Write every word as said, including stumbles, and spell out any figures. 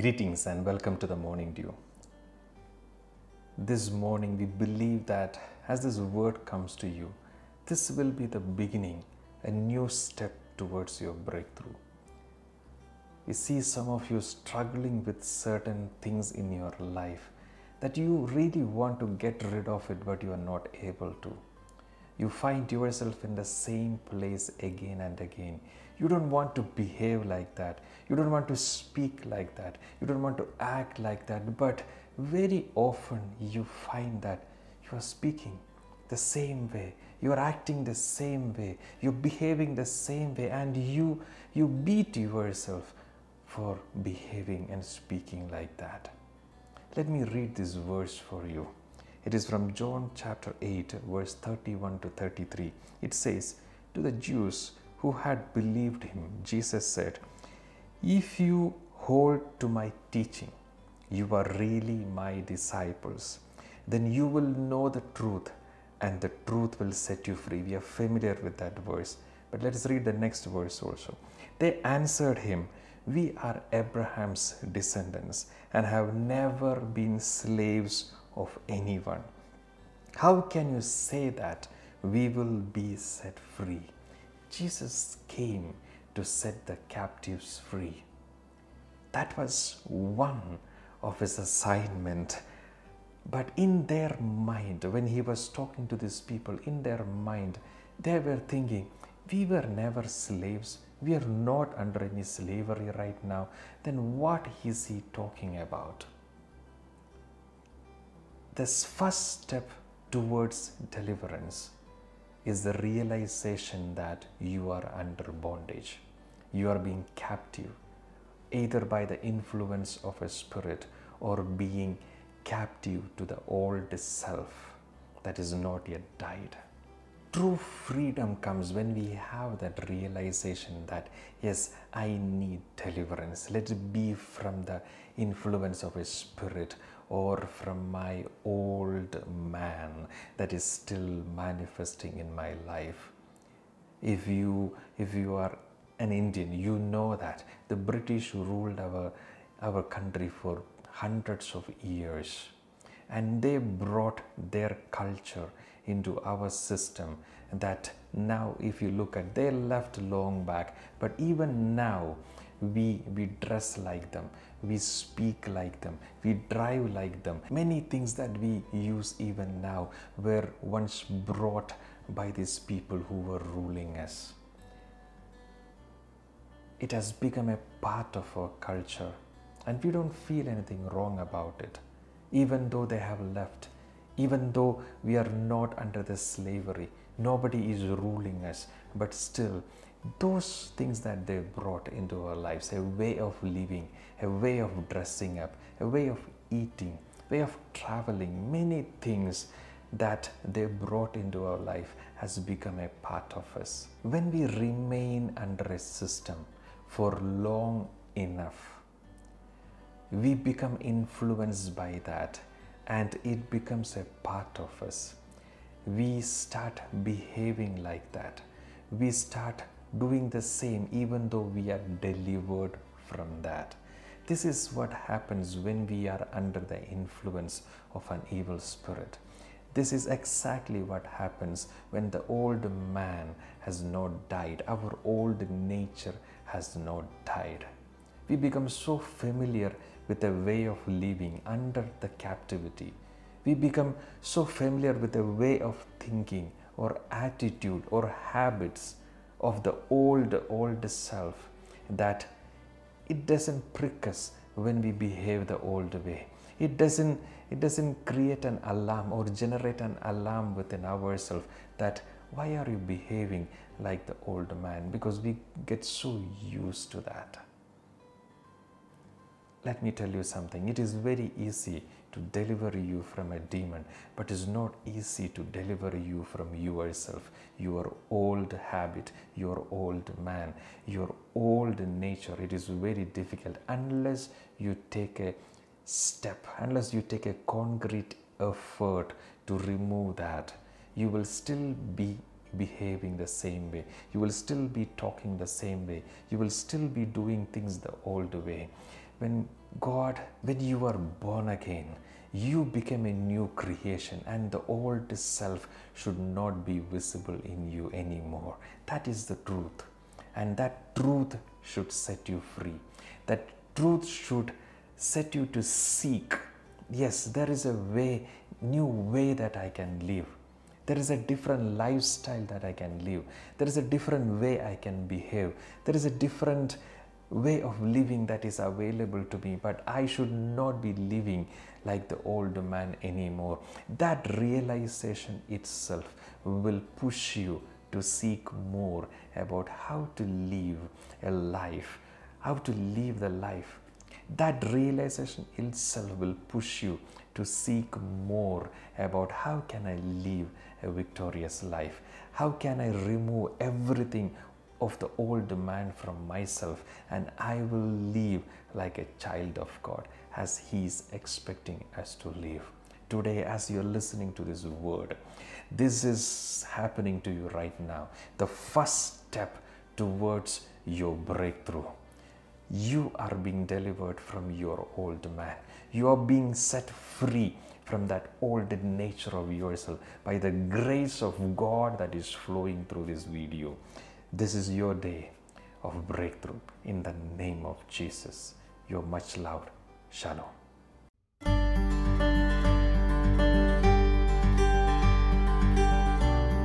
Greetings and welcome to the Morning Dew. This morning we believe that as this word comes to you, this will be the beginning, a new step towards your breakthrough. We see some of you struggling with certain things in your life that you really want to get rid of it, but you are not able to. You find yourself in the same place again and again. You don't want to behave like that. You don't want to speak like that. You don't want to act like that. But very often you find that you are speaking the same way. You are acting the same way. You're behaving the same way. And you, you beat yourself for behaving and speaking like that. Let me read this verse for you. It is from John chapter eight, verse thirty-one to thirty-three. It says, "To the Jews who had believed him, Jesus said, 'If you hold to my teaching, you are really my disciples. Then you will know the truth, and the truth will set you free.'" We are familiar with that verse. But let us read the next verse also. "They answered him, 'We are Abraham's descendants and have never been slaves of anyone. How can you say that we will be set free?'" Jesus came to set the captives free. That was one of his assignment. But in their mind, when he was talking to these people, in their mind, they were thinking, we were never slaves. We are not under any slavery right now. Then what is he talking about? This first step towards deliverance is the realization that you are under bondage. You are being captive, either by the influence of a spirit or being captive to the old self that is not yet died. True freedom comes when we have that realization that, yes, I need deliverance. Let it be from the influence of a spirit or from my old man that is still manifesting in my life. If you, if you are an Indian, you know that the British ruled our, our country for hundreds of years. And they brought their culture into our system that now, if you look at, they left long back, but even now we we dress like them, we speak like them, we drive like them. Many things that we use even now were once brought by these people who were ruling us. It has become a part of our culture, and we don't feel anything wrong about it. Even though they have left, even though we are not under the slavery, nobody is ruling us, but still those things that they brought into our lives, a way of living, a way of dressing up, a way of eating, way of traveling, many things that they brought into our life has become a part of us. When we remain under a system for long enough, we become influenced by that, and it becomes a part of us. We start behaving like that. We start doing the same even though we are delivered from that. This is what happens when we are under the influence of an evil spirit. This is exactly what happens when the old man has not died. Our old nature has not died. We become so familiar with a way of living under the captivity. We become so familiar with a way of thinking or attitude or habits of the old, old self that it doesn't prick us when we behave the old way. It doesn't, it doesn't create an alarm or generate an alarm within ourselves that why are you behaving like the old man? Because we get so used to that. Let me tell you something, it is very easy to deliver you from a demon, but it is not easy to deliver you from yourself, your old habit, your old man, your old nature. It is very difficult unless you take a step, unless you take a concrete effort to remove that. You will still be behaving the same way. You will still be talking the same way. You will still be doing things the old way. when God, when you were born again, you became a new creation, and the old self should not be visible in you anymore. That is the truth, and that truth should set you free. That truth should set you to seek. Yes, there is a way, new way that I can live. There is a different lifestyle that I can live. There is a different way I can behave. There is a different way of living that is available to me, but I should not be living like the old man anymore. That realization itself will push you to seek more about how to live a life, how to live the life. That realization itself will push you to seek more about how can I live a victorious life? How can I remove everything of the old man from myself, and I will live like a child of God as He is expecting us to live. Today, as you're listening to this word, this is happening to you right now. The first step towards your breakthrough. You are being delivered from your old man. You are being set free from that old nature of yourself by the grace of God that is flowing through this video. This is your day of breakthrough in the name of Jesus. You're much loved. Shalom.